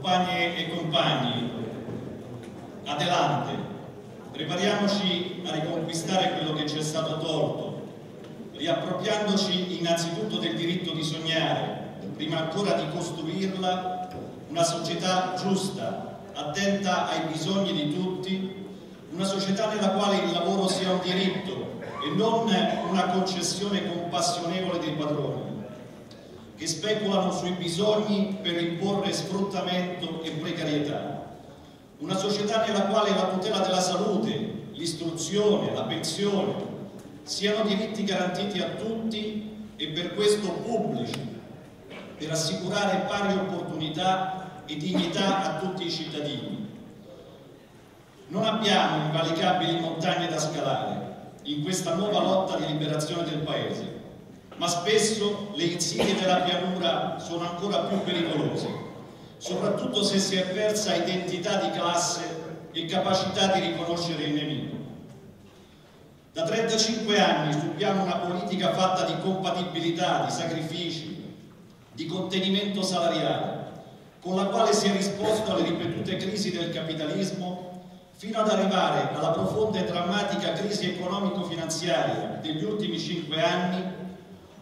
compagne e compagni, adelante, prepariamoci a riconquistare quello che ci è stato tolto, riappropriandoci innanzitutto del diritto di sognare, prima ancora di costruirla, una società giusta, attenta ai bisogni di tutti, una società nella quale il lavoro sia un diritto e non una concessione compassionevole dei padroni, che speculano sui bisogni per imporre sfruttamento e precarietà. Una società nella quale la tutela della salute, l'istruzione, la pensione siano diritti garantiti a tutti e per questo pubblici, per assicurare pari opportunità e dignità a tutti i cittadini. Non abbiamo invalicabili montagne da scalare in questa nuova lotta di liberazione del Paese, ma spesso le insidie della pianura sono ancora più pericolose, soprattutto se si è persa identità di classe e capacità di riconoscere il nemico. Da 35 anni subiamo una politica fatta di compatibilità, di sacrifici, di contenimento salariale, con la quale si è risposto alle ripetute crisi del capitalismo fino ad arrivare alla profonda e drammatica crisi economico-finanziaria degli ultimi 5 anni,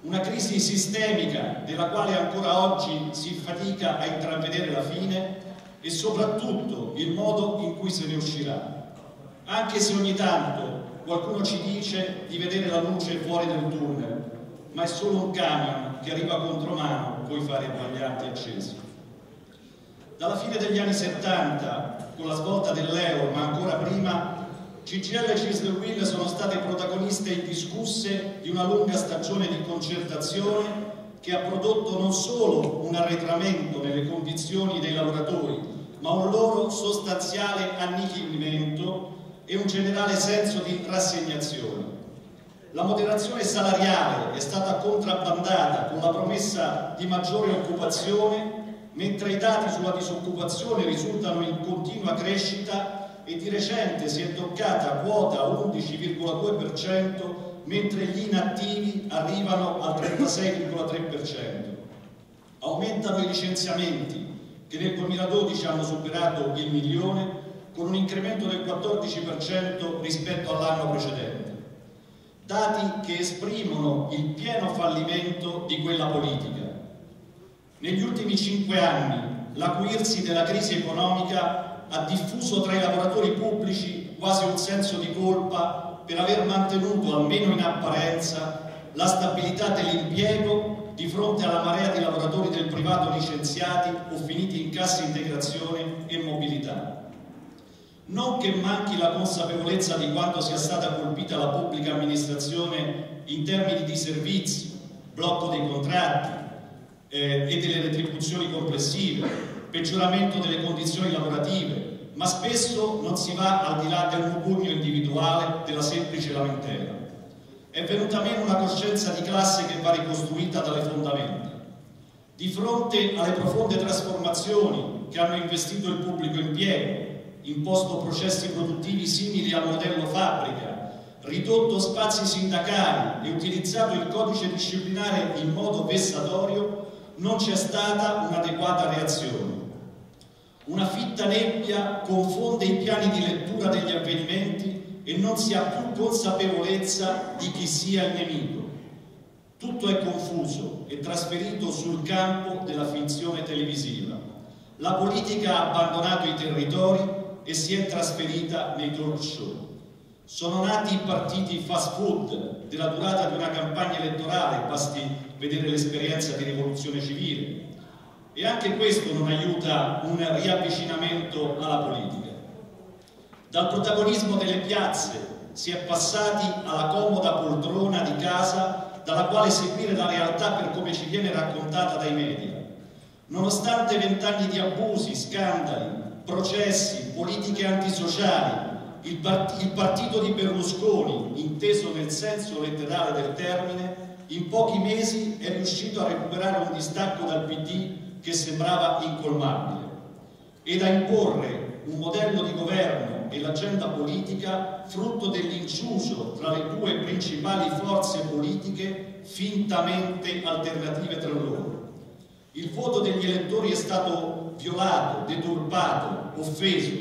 una crisi sistemica della quale ancora oggi si fatica a intravedere la fine e soprattutto il modo in cui se ne uscirà, anche se ogni tanto qualcuno ci dice di vedere la luce fuori del tunnel, ma è solo un camion che arriva contromano coi fari abbaglianti accesi. Dalla fine degli anni 70, con la svolta dell'euro, ma ancora prima, CGIL e CISL e WILL sono state protagoniste indiscusse di una lunga stagione di concertazione che ha prodotto non solo un arretramento nelle condizioni dei lavoratori, ma un loro sostanziale annichilimento e un generale senso di rassegnazione. La moderazione salariale è stata contrabbandata con la promessa di maggiore occupazione, mentre i dati sulla disoccupazione risultano in continua crescita e di recente si è toccata quota 11,2%, mentre gli inattivi arrivano al 36,3%. Aumentano i licenziamenti, che nel 2012 hanno superato il milione, con un incremento del 14% rispetto all'anno precedente. Dati che esprimono il pieno fallimento di quella politica. Negli ultimi 5 anni, l'acuirsi della crisi economica ha diffuso tra i lavoratori pubblici quasi un senso di colpa per aver mantenuto, almeno in apparenza, la stabilità dell'impiego di fronte alla marea di lavoratori del privato licenziati o finiti in cassa integrazione e mobilità. Non che manchi la consapevolezza di quanto sia stata colpita la pubblica amministrazione in termini di servizi, blocco dei contratti e delle retribuzioni complessive, peggioramento delle condizioni lavorative, ma spesso non si va al di là del mugugno individuale, della semplice lamentela. È venuta meno una coscienza di classe che va ricostruita dalle fondamenta. Di fronte alle profonde trasformazioni che hanno investito il pubblico impiego, imposto processi produttivi simili al modello fabbrica, ridotto spazi sindacali e utilizzato il codice disciplinare in modo vessatorio, non c'è stata un'adeguata reazione. Una fitta nebbia confonde i piani di lettura degli avvenimenti e non si ha più consapevolezza di chi sia il nemico. Tutto è confuso e trasferito sul campo della finzione televisiva. La politica ha abbandonato i territori e si è trasferita nei talk show. Sono nati i partiti fast food della durata di una campagna elettorale, basti vedere l'esperienza di rivoluzione civile, e anche questo non aiuta un riavvicinamento alla politica. Dal protagonismo delle piazze si è passati alla comoda poltrona di casa dalla quale seguire la realtà per come ci viene raccontata dai media. Nonostante 20 anni di abusi, scandali, processi, politiche antisociali, il partito di Berlusconi, inteso nel senso letterale del termine, in pochi mesi è riuscito a recuperare un distacco dal PD che sembrava incolmabile ed a imporre un modello di governo e l'agenda politica frutto dell'inciuso tra le due principali forze politiche fintamente alternative tra loro. Il voto degli elettori è stato violato, deturpato, offeso.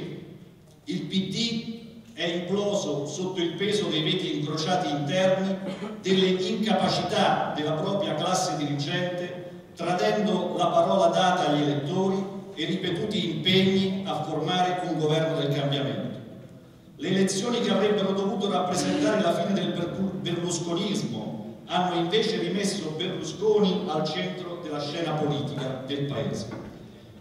Il PD è imploso sotto il peso dei veti incrociati interni, delle incapacità della propria classe dirigente, tradendo la parola data agli elettori e ripetuti impegni a formare un governo del cambiamento. Le elezioni che avrebbero dovuto rappresentare la fine del berlusconismo hanno invece rimesso Berlusconi al centro della scena politica del Paese.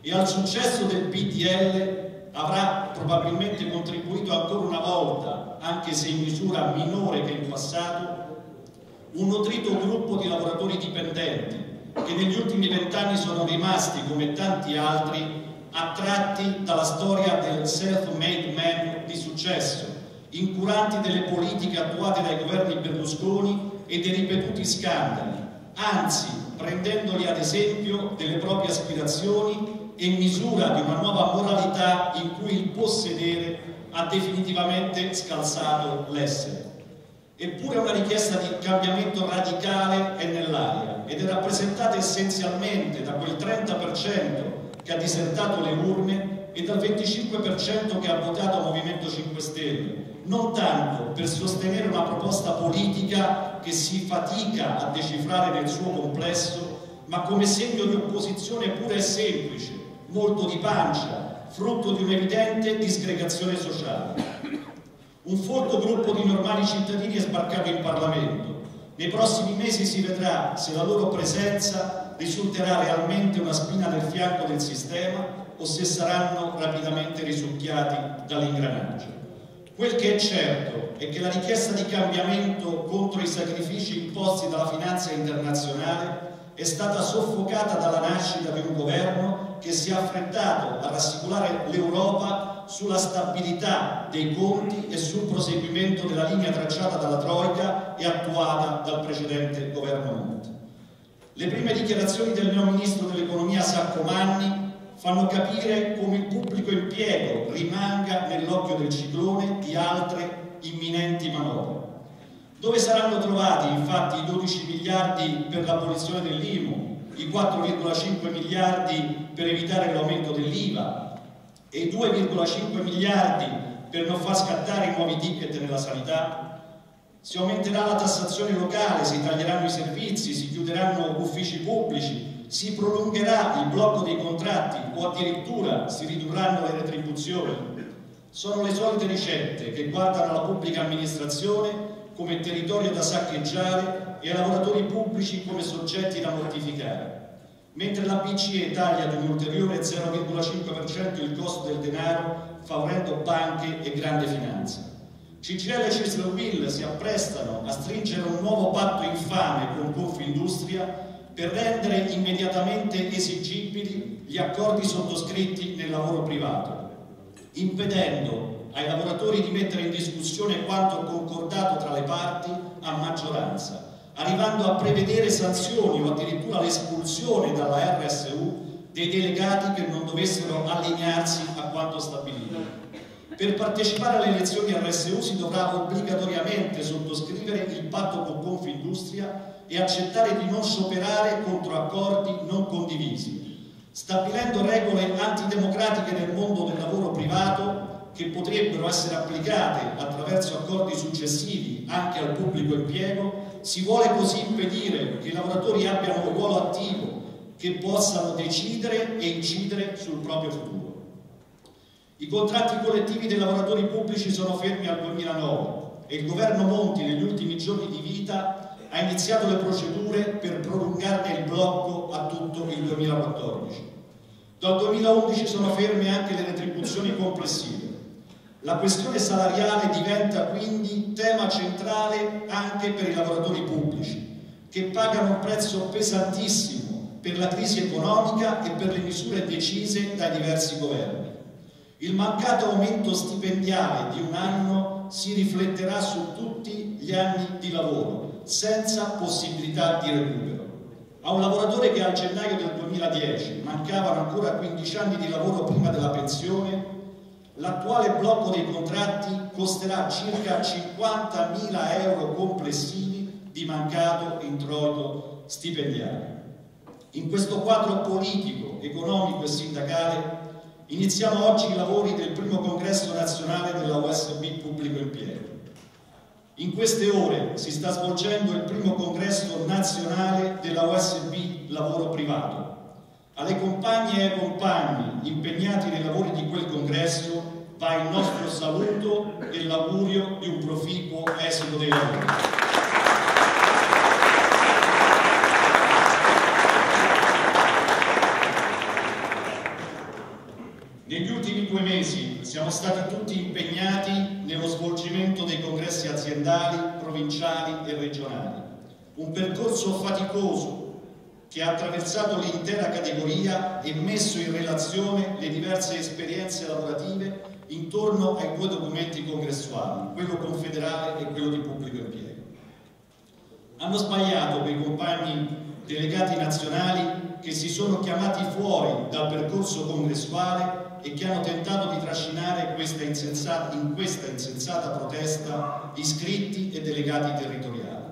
E al successo del PDL avrà probabilmente contribuito ancora una volta, anche se in misura minore che in passato, un nutrito gruppo di lavoratori dipendenti che negli ultimi 20 anni sono rimasti, come tanti altri, attratti dalla storia del self-made man di successo, incuranti delle politiche attuate dai governi Berlusconi e dei ripetuti scandali, anzi prendendoli ad esempio delle proprie aspirazioni e misura di una nuova moralità in cui il possedere ha definitivamente scalzato l'essere. Eppure una richiesta di cambiamento radicale è nell'aria ed è rappresentata essenzialmente da quel 30% che ha disertato le urne e dal 25% che ha votato Movimento 5 Stelle, non tanto per sostenere una proposta politica che si fatica a decifrare nel suo complesso, ma come segno di opposizione pura e semplice, molto di pancia, frutto di un'evidente disgregazione sociale. Un folto gruppo di normali cittadini è sbarcato in Parlamento. Nei prossimi mesi si vedrà se la loro presenza risulterà realmente una spina nel fianco del sistema o se saranno rapidamente risucchiati dall'ingranaggio. Quel che è certo è che la richiesta di cambiamento contro i sacrifici imposti dalla finanza internazionale è stata soffocata dalla nascita di un governo che si è affrettato a rassicurare l'Europa sulla stabilità dei conti e sul proseguimento della linea tracciata dalla Troika e attuata dal precedente governo Monti. Le prime dichiarazioni del neo ministro dell'economia Saccomanni fanno capire come il pubblico impiego rimanga nell'occhio del ciclone di altre imminenti manovre. Dove saranno trovati infatti i 12 miliardi per l'abolizione dell'IMU, i 4,5 miliardi per evitare l'aumento dell'IVA e i 2,5 miliardi per non far scattare i nuovi ticket nella sanità? Si aumenterà la tassazione locale, si taglieranno i servizi, si chiuderanno uffici pubblici, si prolungherà il blocco dei contratti o addirittura si ridurranno le retribuzioni. Sono le solite ricette che guardano la pubblica amministrazione come territorio da saccheggiare e i lavoratori pubblici come soggetti da mortificare. Mentre la BCE taglia di un ulteriore 0,5% il costo del denaro, favorendo banche e grande finanza. CGIL e CISL e WILL si apprestano a stringere un nuovo patto infame con Confindustria per rendere immediatamente esigibili gli accordi sottoscritti nel lavoro privato, impedendo ai lavoratori di mettere in discussione quanto concordato tra le parti a maggioranza, arrivando a prevedere sanzioni o addirittura l'espulsione dalla RSU dei delegati che non dovessero allinearsi a quanto stabilito. Per partecipare alle elezioni RSU si dovrà obbligatoriamente sottoscrivere il patto con Confindustria e accettare di non scioperare contro accordi non condivisi, stabilendo regole antidemocratiche nel mondo del lavoro privato che potrebbero essere applicate attraverso accordi successivi anche al pubblico impiego. Si vuole così impedire che i lavoratori abbiano un ruolo attivo, che possano decidere e incidere sul proprio futuro. I contratti collettivi dei lavoratori pubblici sono fermi al 2009 e il governo Monti negli ultimi giorni di vita ha iniziato le procedure per prolungarne il blocco a tutto il 2014. Dal 2011 sono ferme anche le retribuzioni complessive. La questione salariale diventa quindi tema centrale anche per i lavoratori pubblici, che pagano un prezzo pesantissimo per la crisi economica e per le misure decise dai diversi governi. Il mancato aumento stipendiale di un anno si rifletterà su tutti gli anni di lavoro, senza possibilità di recupero. A un lavoratore che a gennaio del 2010 mancavano ancora 15 anni di lavoro prima della pensione, l'attuale blocco dei contratti costerà circa 50.000 euro complessivi di mancato introito stipendiale. In questo quadro politico, economico e sindacale iniziamo oggi i lavori del primo congresso nazionale della USB Pubblico Impiego. In queste ore si sta svolgendo il primo congresso nazionale della USB Lavoro Privato. Alle compagne e compagni impegnati nei lavori di quel congresso va il nostro saluto e l'augurio di un proficuo esito dei lavori. Negli ultimi 2 mesi siamo stati tutti impegnati nello svolgimento dei congressi aziendali, provinciali e regionali. Un percorso faticoso che ha attraversato l'intera categoria e messo in relazione le diverse esperienze lavorative intorno ai 2 documenti congressuali, quello confederale e quello di pubblico impiego. Hanno sbagliato quei compagni delegati nazionali che si sono chiamati fuori dal percorso congressuale e che hanno tentato di trascinare in questa insensata protesta iscritti e delegati territoriali.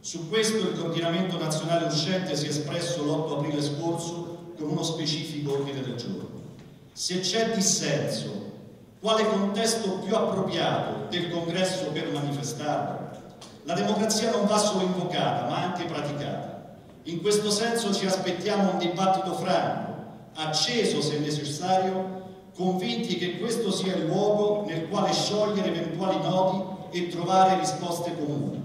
Su questo il coordinamento nazionale uscente si è espresso l'8 aprile scorso con uno specifico ordine del giorno. Se c'è dissenso, quale contesto più appropriato del congresso per manifestarlo? La democrazia non va solo invocata, ma anche praticata. In questo senso ci aspettiamo un dibattito franco, acceso se necessario, convinti che questo sia il luogo nel quale sciogliere eventuali nodi e trovare risposte comuni,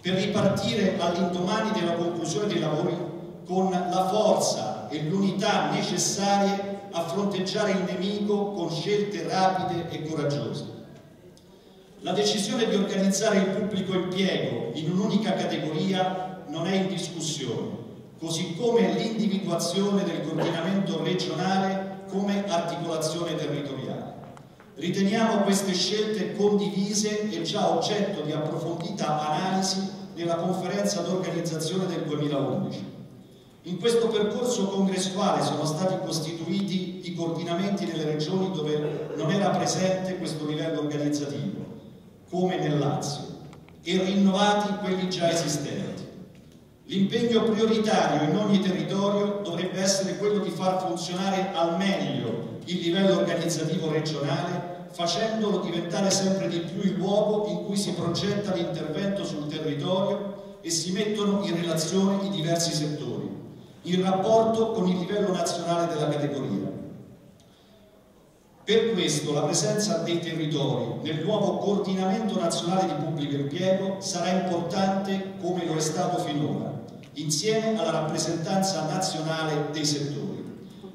per ripartire all'indomani della conclusione dei lavori con la forza e l'unità necessarie a fronteggiare il nemico con scelte rapide e coraggiose. La decisione di organizzare il pubblico impiego in un'unica categoria non è in discussione, così come l'individuazione del coordinamento regionale come articolazione territoriale. Riteniamo queste scelte condivise e già oggetto di approfondita analisi nella conferenza d'organizzazione del 2011. In questo percorso congressuale sono stati costituiti i coordinamenti nelle regioni dove non era presente questo livello organizzativo, come nel Lazio, e rinnovati quelli già esistenti. L'impegno prioritario in ogni territorio dovrebbe essere quello di far funzionare al meglio il livello organizzativo regionale, facendolo diventare sempre di più il luogo in cui si progetta l'intervento sul territorio e si mettono in relazione i diversi settori, in rapporto con il livello nazionale della categoria. Per questo la presenza dei territori nel nuovo coordinamento nazionale di pubblico impiego sarà importante come lo è stato finora, insieme alla rappresentanza nazionale dei settori.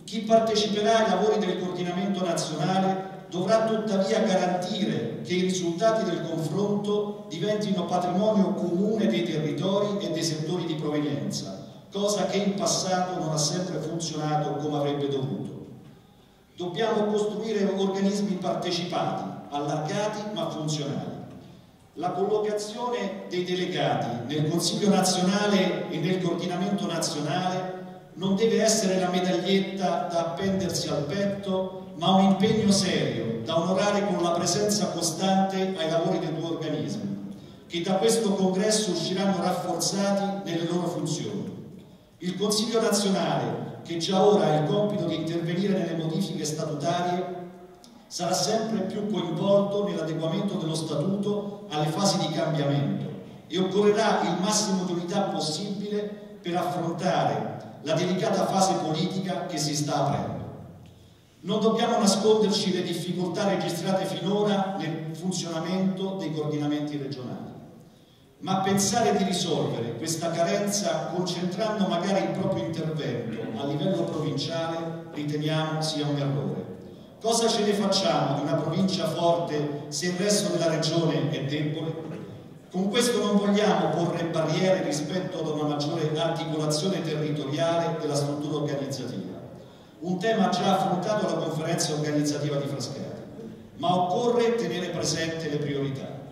Chi parteciperà ai lavori del coordinamento nazionale dovrà tuttavia garantire che i risultati del confronto diventino patrimonio comune dei territori e dei settori di provenienza, cosa che in passato non ha sempre funzionato come avrebbe dovuto. Dobbiamo costruire organismi partecipati, allargati ma funzionali. La collocazione dei delegati nel Consiglio nazionale e nel coordinamento nazionale non deve essere la medaglietta da appendersi al petto, ma un impegno serio da onorare con la presenza costante ai lavori dei 2 organismi, che da questo congresso usciranno rafforzati nelle loro funzioni. Il Consiglio nazionale, che già ora ha il compito di intervenire nelle modifiche statutarie, sarà sempre più coinvolto nell'adeguamento dello statuto alle fasi di cambiamento e occorrerà il massimo di unità possibile per affrontare la delicata fase politica che si sta aprendo. Non dobbiamo nasconderci le difficoltà registrate finora nel funzionamento dei coordinamenti regionali, ma pensare di risolvere questa carenza concentrando magari il proprio intervento a livello provinciale riteniamo sia un errore. Cosa ce ne facciamo di una provincia forte se il resto della regione è debole? Con questo non vogliamo porre barriere rispetto ad una maggiore articolazione territoriale della struttura organizzativa, un tema già affrontato alla conferenza organizzativa di Frascati, ma occorre tenere presente le priorità.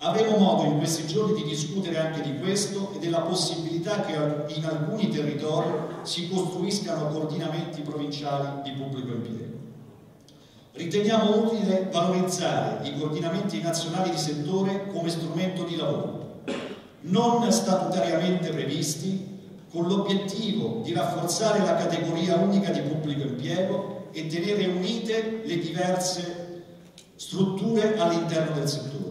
Avremo modo in questi giorni di discutere anche di questo e della possibilità che in alcuni territori si costruiscano coordinamenti provinciali di pubblico impiego. Riteniamo utile valorizzare i coordinamenti nazionali di settore come strumento di lavoro, non statutariamente previsti, con l'obiettivo di rafforzare la categoria unica di pubblico impiego e tenere unite le diverse strutture all'interno del settore.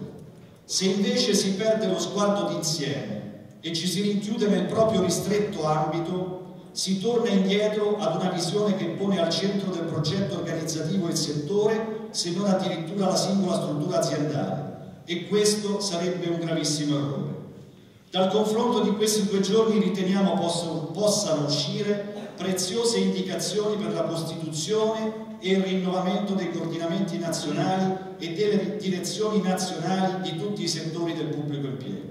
Se invece si perde lo sguardo d'insieme e ci si rinchiude nel proprio ristretto ambito, si torna indietro ad una visione che pone al centro del progetto organizzativo il settore, se non addirittura la singola struttura aziendale, e questo sarebbe un gravissimo errore. Dal confronto di questi due giorni riteniamo possano uscire preziose indicazioni per la costituzione e il rinnovamento dei coordinamenti nazionali e delle direzioni nazionali di tutti i settori del pubblico impiego.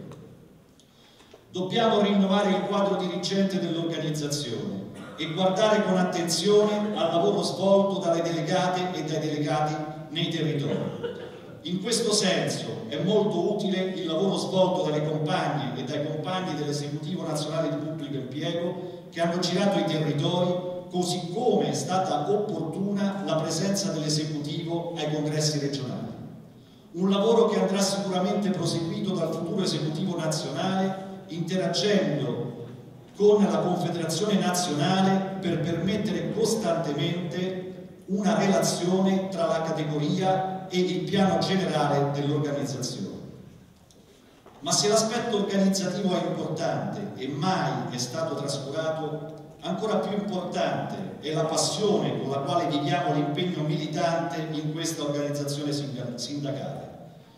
Dobbiamo rinnovare il quadro dirigente dell'organizzazione e guardare con attenzione al lavoro svolto dalle delegate e dai delegati nei territori. In questo senso è molto utile il lavoro svolto dalle compagne e dai compagni dell'Esecutivo Nazionale di Pubblico Impiego che hanno girato i territori, così come è stata opportuna la presenza dell'Esecutivo ai congressi regionali. Un lavoro che andrà sicuramente proseguito dal futuro Esecutivo Nazionale, interagendo con la Confederazione Nazionale per permettere costantemente una relazione tra la categoria e il piano generale dell'organizzazione. Ma se l'aspetto organizzativo è importante e mai è stato trascurato, ancora più importante è la passione con la quale viviamo l'impegno militante in questa organizzazione sindacale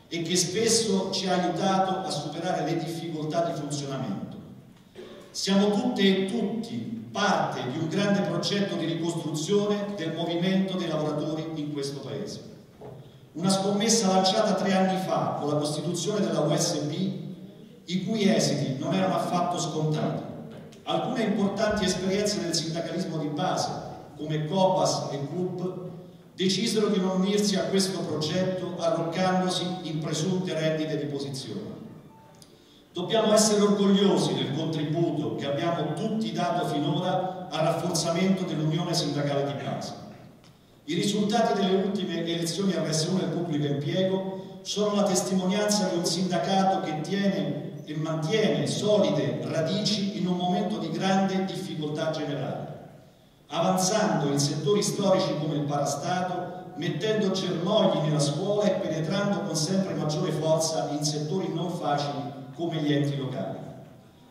e che spesso ci ha aiutato a superare le difficoltà di funzionamento. Siamo tutte e tutti parte di un grande progetto di ricostruzione del movimento dei lavoratori in questo Paese. Una scommessa lanciata 3 anni fa con la costituzione della USB, i cui esiti non erano affatto scontati. Alcune importanti esperienze del sindacalismo di base, come COPAS e CUP, decisero di non unirsi a questo progetto arroccandosi in presunte rendite di posizione. Dobbiamo essere orgogliosi del contributo che abbiamo tutti dato finora al rafforzamento dell'Unione Sindacale di base. I risultati delle ultime elezioni RSU del pubblico impiego sono la testimonianza di un sindacato che tiene e mantiene solide radici in un momento di grande difficoltà generale, avanzando in settori storici come il parastato, mettendo germogli nella scuola e penetrando con sempre maggiore forza in settori non facili come gli enti locali.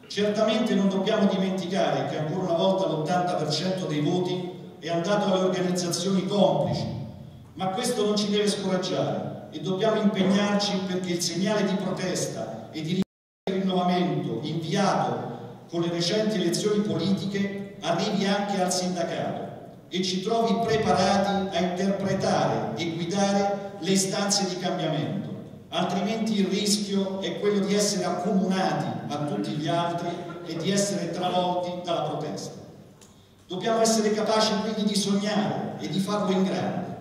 Certamente non dobbiamo dimenticare che ancora una volta l'80% dei voti è andato alle organizzazioni complici, ma questo non ci deve scoraggiare e dobbiamo impegnarci perché il segnale di protesta e di rinnovamento inviato con le recenti elezioni politiche arrivi anche al sindacato e ci trovi preparati a interpretare e guidare le istanze di cambiamento. Altrimenti il rischio è quello di essere accomunati a tutti gli altri e di essere travolti dalla protesta. Dobbiamo essere capaci quindi di sognare e di farlo in grande.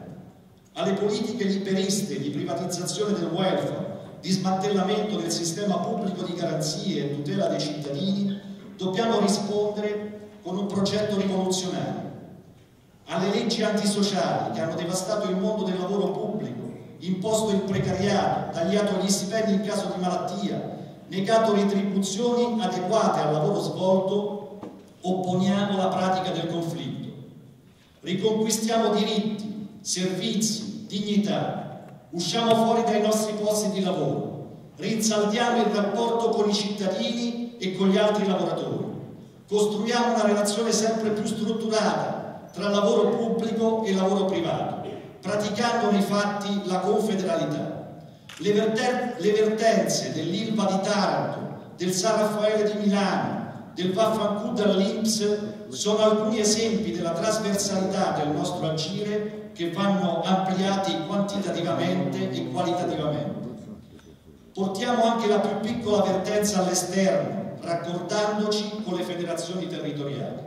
Alle politiche liberiste di privatizzazione del welfare, di smantellamento del sistema pubblico di garanzie e tutela dei cittadini, dobbiamo rispondere con un progetto rivoluzionario. Alle leggi antisociali che hanno devastato il mondo del lavoro pubblico, imposto il precariato, tagliato gli stipendi in caso di malattia, negato retribuzioni adeguate al lavoro svolto, opponiamo la pratica del conflitto. Riconquistiamo diritti, servizi, dignità, usciamo fuori dai nostri posti di lavoro, rinsaldiamo il rapporto con i cittadini e con gli altri lavoratori, costruiamo una relazione sempre più strutturata tra lavoro pubblico e lavoro privato, praticando nei fatti la confederalità. Le vertenze dell'Ilva di Taranto, del San Raffaele di Milano, del Vaffanculo dall'Inps sono alcuni esempi della trasversalità del nostro agire che vanno ampliati quantitativamente e qualitativamente. Portiamo anche la più piccola vertenza all'esterno, raccordandoci con le federazioni territoriali.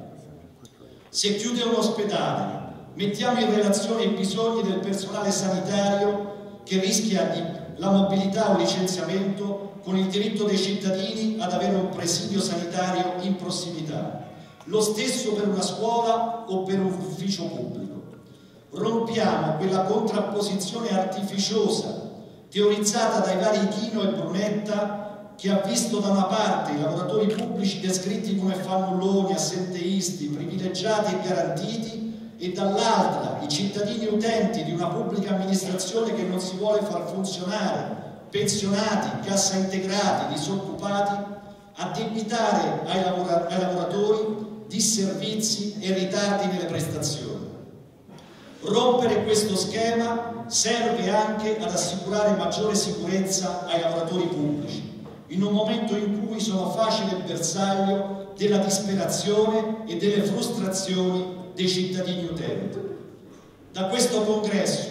Se chiude un ospedale, mettiamo in relazione i bisogni del personale sanitario che rischia la mobilità o licenziamento con il diritto dei cittadini ad avere un presidio sanitario in prossimità. Lo stesso per una scuola o per un ufficio pubblico. Rompiamo quella contrapposizione artificiosa teorizzata dai vari Chino e Brunetta che ha visto da una parte i lavoratori pubblici descritti come fannulloni, assenteisti, privilegiati e garantiti, e dall'altra i cittadini utenti di una pubblica amministrazione che non si vuole far funzionare, pensionati, cassa integrati, disoccupati, a debitare ai lavoratori disservizi e ritardi nelle prestazioni. Rompere questo schema serve anche ad assicurare maggiore sicurezza ai lavoratori pubblici, in un momento in cui sono facile bersaglio della disperazione e delle frustrazioni dei cittadini utenti. Da questo congresso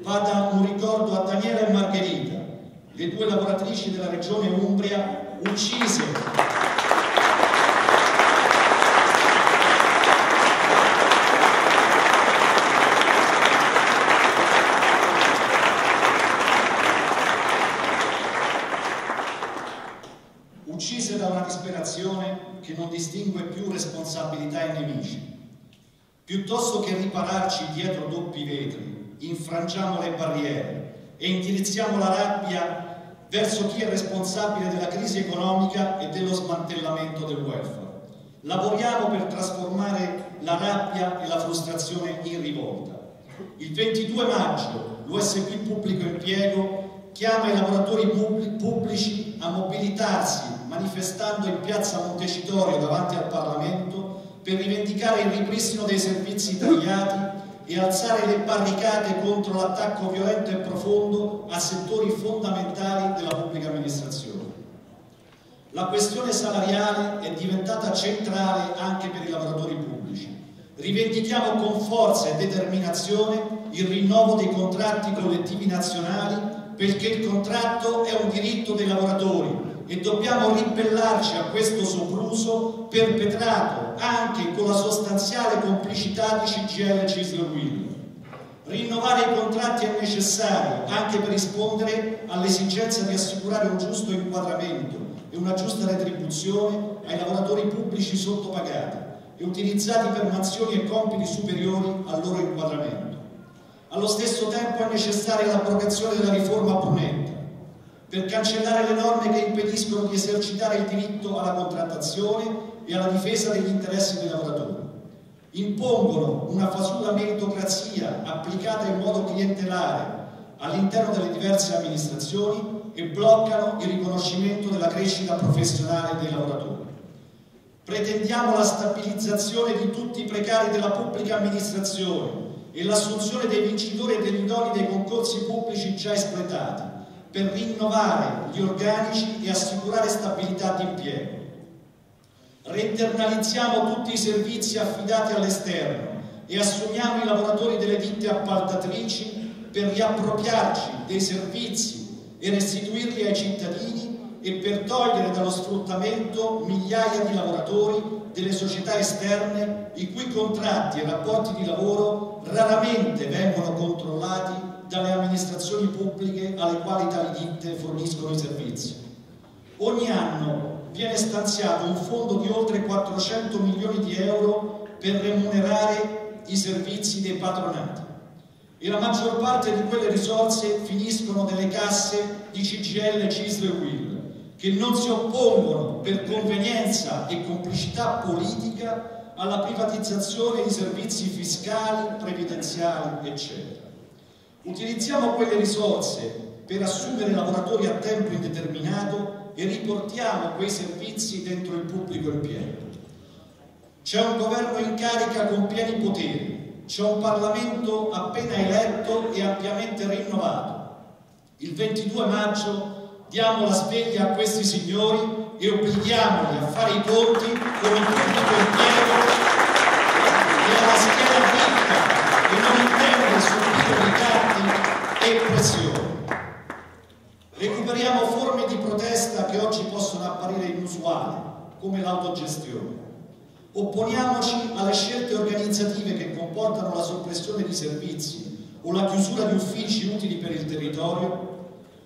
vada un ricordo a Daniela e Margherita, le due lavoratrici della regione Umbria uccise da una disperazione che non distingue più responsabilità e nemici. Piuttosto che ripararci dietro doppi vetri, infrangiamo le barriere e indirizziamo la rabbia verso chi è responsabile della crisi economica e dello smantellamento del welfare. Lavoriamo per trasformare la rabbia e la frustrazione in rivolta. Il 22 maggio l'USB Pubblico Impiego chiama i lavoratori pubblici a mobilitarsi manifestando in piazza Montecitorio davanti al Parlamento per rivendicare il ripristino dei servizi tagliati e alzare le barricate contro l'attacco violento e profondo a settori fondamentali della pubblica amministrazione. La questione salariale è diventata centrale anche per i lavoratori pubblici. Rivendichiamo con forza e determinazione il rinnovo dei contratti collettivi nazionali, perché il contratto è un diritto dei lavoratori e dobbiamo ribellarci a questo sopruso perpetrato anche con la sostanziale complicità di CGIL, CISL e WILL. Rinnovare i contratti è necessario anche per rispondere all'esigenza di assicurare un giusto inquadramento e una giusta retribuzione ai lavoratori pubblici sottopagati e utilizzati per mansioni e compiti superiori al loro inquadramento. Allo stesso tempo è necessaria l'abrogazione della riforma PUNET per cancellare le norme che impediscono di esercitare il diritto alla contrattazione e alla difesa degli interessi dei lavoratori. Impongono una fasulla meritocrazia applicata in modo clientelare all'interno delle diverse amministrazioni e bloccano il riconoscimento della crescita professionale dei lavoratori. Pretendiamo la stabilizzazione di tutti i precari della pubblica amministrazione e l'assunzione dei vincitori e degli idonei dei concorsi pubblici già espletati per rinnovare gli organici e assicurare stabilità di impiego. Reinternalizziamo tutti i servizi affidati all'esterno e assumiamo i lavoratori delle ditte appaltatrici per riappropriarci dei servizi e restituirli ai cittadini e per togliere dallo sfruttamento migliaia di lavoratori delle società esterne i cui contratti e rapporti di lavoro raramente vengono controllati dalle amministrazioni pubbliche alle quali tali ditte forniscono i servizi. Ogni anno viene stanziato un fondo di oltre 400 milioni di euro per remunerare i servizi dei patronati e la maggior parte di quelle risorse finiscono nelle casse di CGIL, CISL e WILL, che non si oppongono per convenienza e complicità politica alla privatizzazione di servizi fiscali, previdenziali, eccetera. Utilizziamo quelle risorse per assumere lavoratori a tempo indeterminato e riportiamo quei servizi dentro il pubblico impiego. C'è un governo in carica con pieni poteri, c'è un Parlamento appena eletto e ampiamente rinnovato. Il 22 maggio diamo la sveglia a questi signori e obblighiamoli a fare i conti con il pubblico impiego e alla schiena ricca che non intende subire ricatti e pressioni. Recuperiamo forme di protesta che oggi possono apparire inusuali, come l'autogestione. Opponiamoci alle scelte organizzative che comportano la soppressione di servizi o la chiusura di uffici utili per il territorio,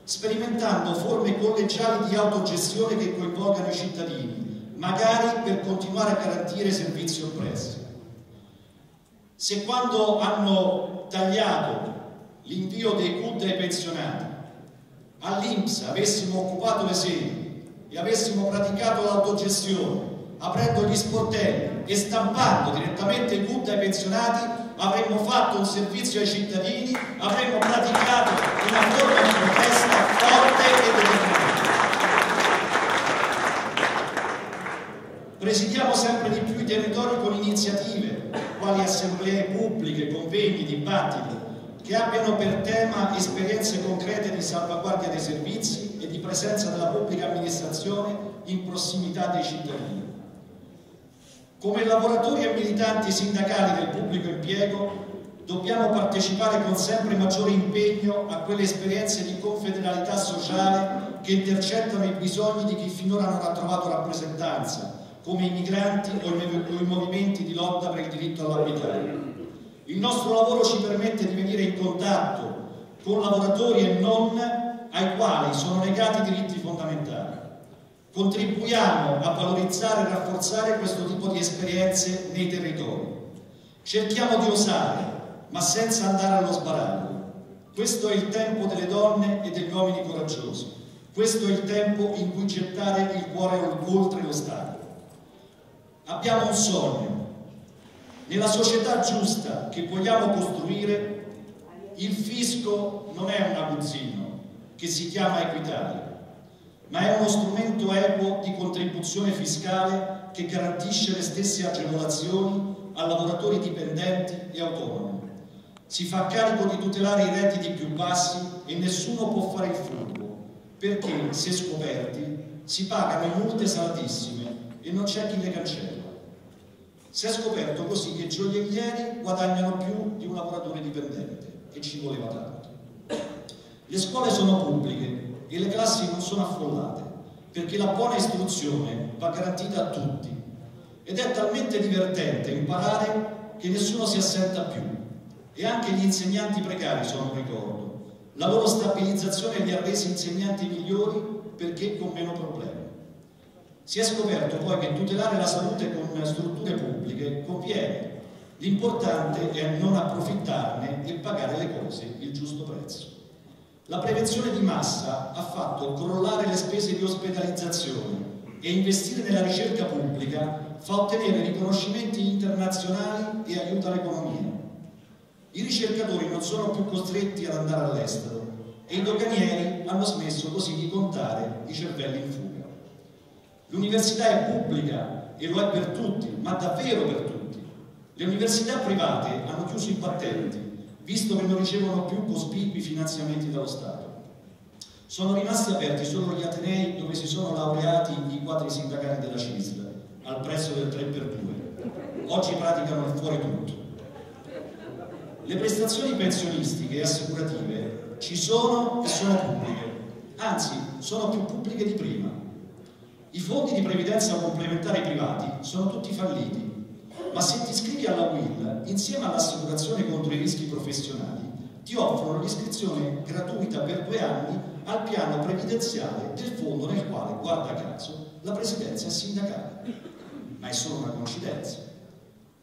sperimentando forme collegiali di autogestione che coinvolgano i cittadini, magari per continuare a garantire servizi oppressi. Se quando hanno tagliato l'invio dei CUT ai pensionati, all'INPS avessimo occupato le sedi e avessimo praticato l'autogestione aprendo gli sportelli e stampando direttamente il CUT ai pensionati, avremmo fatto un servizio ai cittadini, avremmo praticato una forma di protesta forte e determinata. Presidiamo sempre di più i territori con iniziative, quali assemblee pubbliche, convegni, dibattiti, che abbiano per tema esperienze concrete di salvaguardia dei servizi e di presenza della pubblica amministrazione in prossimità dei cittadini. Come lavoratori e militanti sindacali del pubblico impiego dobbiamo partecipare con sempre maggiore impegno a quelle esperienze di confederalità sociale che intercettano i bisogni di chi finora non ha trovato rappresentanza, come i migranti o i movimenti di lotta per il diritto all'abitare. Il nostro lavoro ci permette di venire in contatto con lavoratori e non ai quali sono negati i diritti fondamentali. Contribuiamo a valorizzare e rafforzare questo tipo di esperienze nei territori. Cerchiamo di osare, ma senza andare allo sbaraglio. Questo è il tempo delle donne e degli uomini coraggiosi. Questo è il tempo in cui gettare il cuore oltre l'ostacolo. Abbiamo un sogno. Nella società giusta che vogliamo costruire, il fisco non è un aguzzino che si chiama Equitalia, ma è uno strumento equo di contribuzione fiscale che garantisce le stesse agevolazioni a lavoratori dipendenti e autonomi. Si fa carico di tutelare i redditi più bassi e nessuno può fare il furbo, perché se scoperti si pagano multe salatissime e non c'è chi le cancella. Si è scoperto così che i gioiellieri guadagnano più di un lavoratore dipendente, e ci voleva tanto. Le scuole sono pubbliche e le classi non sono affollate, perché la buona istruzione va garantita a tutti, ed è talmente divertente imparare che nessuno si assenta più, e anche gli insegnanti precari sono un ricordo. La loro stabilizzazione li ha resi insegnanti migliori perché con meno problemi. Si è scoperto poi che tutelare la salute con strutture pubbliche conviene, l'importante è non approfittarne e pagare le cose il giusto prezzo. La prevenzione di massa ha fatto crollare le spese di ospedalizzazione e investire nella ricerca pubblica fa ottenere riconoscimenti internazionali e aiuta l'economia. I ricercatori non sono più costretti ad andare all'estero e i doganieri hanno smesso così di contare i cervelli in fuga. L'università è pubblica e lo è per tutti, ma davvero per tutti. Le università private hanno chiuso i battenti, visto che non ricevono più cospicui finanziamenti dallo Stato. Sono rimasti aperti solo gli atenei dove si sono laureati i quadri sindacali della CISL, al prezzo del 3x2. Oggi praticano il fuori tutto. Le prestazioni pensionistiche e assicurative ci sono e sono pubbliche, anzi, sono più pubbliche di prima. I fondi di previdenza complementari privati sono tutti falliti. Ma se ti iscrivi alla WILL, insieme all'assicurazione contro i rischi professionali, ti offrono l'iscrizione gratuita per 2 anni al piano previdenziale del fondo nel quale, guarda caso, la presidenza è sindacale. Ma è solo una coincidenza.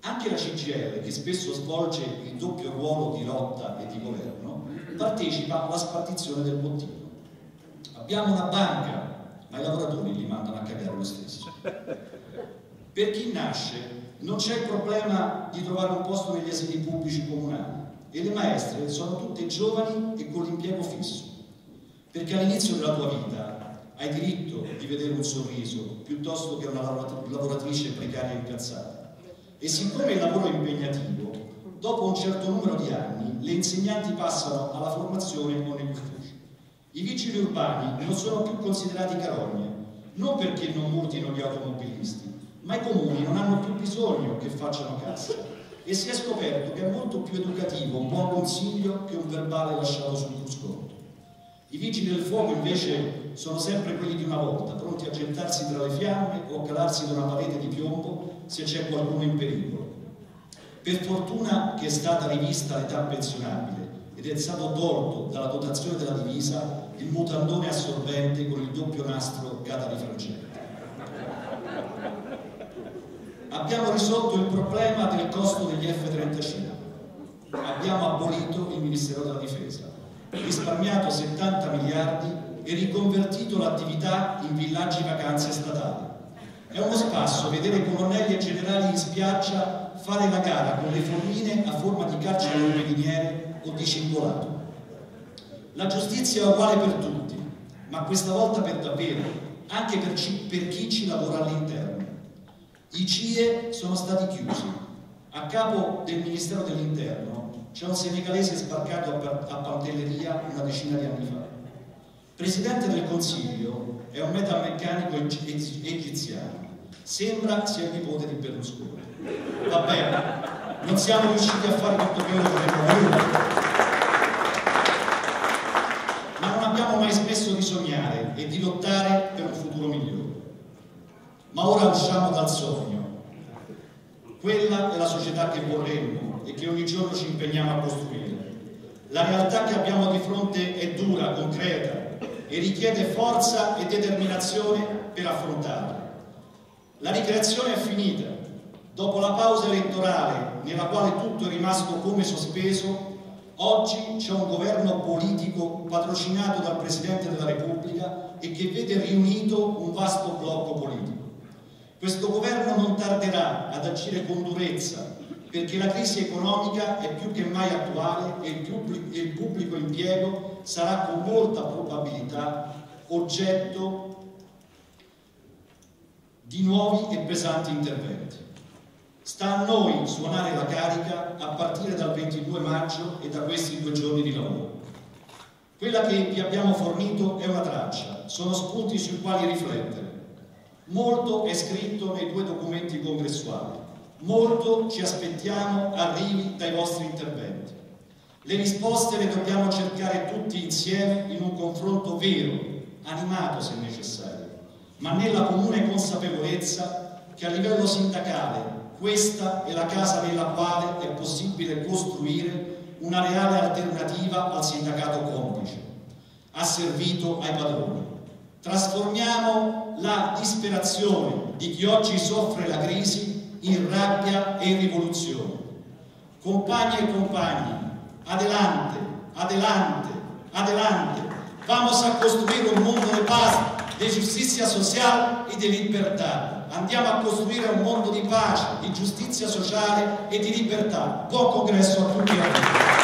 Anche la CGIL, che spesso svolge il doppio ruolo di lotta e di governo, partecipa alla spartizione del bottino. Abbiamo una banca, ma i lavoratori li mandano a cagare lo stesso. Per chi nasce non c'è il problema di trovare un posto negli asili pubblici comunali e le maestre sono tutte giovani e con l'impiego fisso, perché all'inizio della tua vita hai diritto di vedere un sorriso piuttosto che una lavoratrice precaria incazzata. E siccome il lavoro è impegnativo, dopo un certo numero di anni le insegnanti passano alla formazione o negli uffici. I vigili urbani non sono più considerati carogne, non perché non multino gli automobilisti, ma i comuni non hanno più bisogno che facciano cassa, e si è scoperto che è molto più educativo un buon consiglio che un verbale lasciato sul cruscotto. I vigili del fuoco invece sono sempre quelli di una volta, pronti a gettarsi tra le fiamme o a calarsi da una parete di piombo se c'è qualcuno in pericolo. Per fortuna che è stata rivista l'età pensionabile ed è stato tolto dalla dotazione della divisa il mutandone assorbente con il doppio nastro gata di Francesco. Abbiamo risolto il problema del costo degli F-35, abbiamo abolito il Ministero della Difesa, risparmiato 70 miliardi e riconvertito l'attività in villaggi vacanze statali. È uno spasso vedere colonnelli e generali in spiaggia fare la gara con le formine a forma di carcere carabiniere o di cingolato. La giustizia è uguale per tutti, ma questa volta per davvero, anche per chi ci lavora all'interno. I CIE sono stati chiusi. A capo del Ministero dell'Interno c'è un senegalese sbarcato a Pantelleria una decina di anni fa. Presidente del Consiglio è un metalmeccanico egiziano. Sembra sia il nipote di Berlusconi. Va bene, non siamo riusciti a fare tutto quello che abbiamo voluto. Ma non abbiamo mai smesso di sognare e di lottare per un futuro migliore. Ma ora usciamo dal sogno. Quella è la società che vorremmo e che ogni giorno ci impegniamo a costruire. La realtà che abbiamo di fronte è dura, concreta e richiede forza e determinazione per affrontarla. La ricreazione è finita. Dopo la pausa elettorale, nella quale tutto è rimasto come sospeso, oggi c'è un governo politico patrocinato dal Presidente della Repubblica e che vede riunito un vasto blocco politico. Questo governo non tarderà ad agire con durezza, perché la crisi economica è più che mai attuale e il pubblico impiego sarà con molta probabilità oggetto di nuovi e pesanti interventi. Sta a noi suonare la carica a partire dal 22 maggio e da questi 2 giorni di lavoro. Quella che vi abbiamo fornito è una traccia, sono spunti sui quali riflettere. Molto è scritto nei 2 documenti congressuali, molto ci aspettiamo arrivi dai vostri interventi. Le risposte le dobbiamo cercare tutti insieme in un confronto vero, animato se necessario, ma nella comune consapevolezza che a livello sindacale questa è la casa nella quale è possibile costruire una reale alternativa al sindacato complice, asservito ai padroni. Trasformiamo la disperazione di chi oggi soffre la crisi in rabbia e in rivoluzione. Compagni e compagni, adelante, adelante, adelante. Vamos a costruire un mondo de paz, de giustizia sociale e de libertà. Andiamo a costruire un mondo di pace, di giustizia sociale e di libertà. Buon congresso a tutti.